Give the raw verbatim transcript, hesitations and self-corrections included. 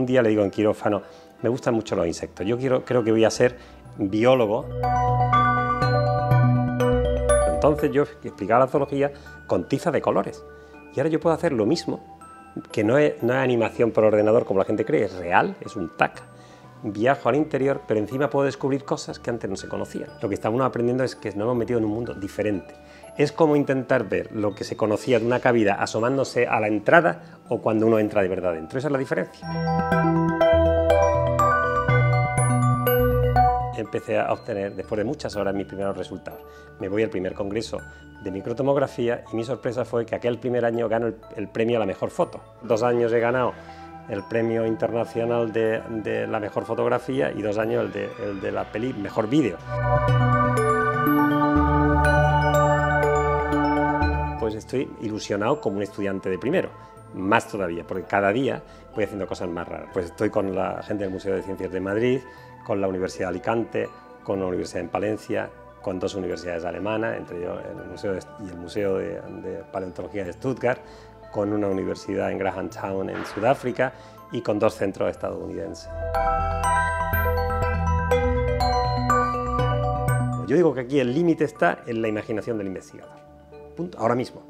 un día le digo en quirófano, me gustan mucho los insectos, yo quiero, creo que voy a ser biólogo. Entonces yo explicaba la zoología con tiza de colores. Y ahora yo puedo hacer lo mismo, que no es, no es animación por ordenador como la gente cree, es real, es un tac. Viajo al interior, pero encima puedo descubrir cosas que antes no se conocían. Lo que estamos aprendiendo es que nos hemos metido en un mundo diferente. Es como intentar ver lo que se conocía de una cavidad asomándose a la entrada o cuando uno entra de verdad dentro. Esa es la diferencia. Empecé a obtener, después de muchas horas, mis primeros resultados. Me voy al primer congreso de microtomografía y mi sorpresa fue que aquel primer año gano el, el premio a la mejor foto. Dos años he ganado el premio internacional de, de la mejor fotografía y dos años el de, el de la peli mejor vídeo. Pues estoy ilusionado como un estudiante de primero, más todavía, porque cada día voy haciendo cosas más raras. Pues estoy con la gente del Museo de Ciencias de Madrid, con la Universidad de Alicante, con la Universidad de Palencia, con dos universidades alemanas, entre ellos el Museo de, y el Museo de, de Paleontología de Stuttgart, con una universidad en Grahamstown, en Sudáfrica, y con dos centros estadounidenses. Yo digo que aquí el límite está en la imaginación del investigador. Punto. Ahora mismo.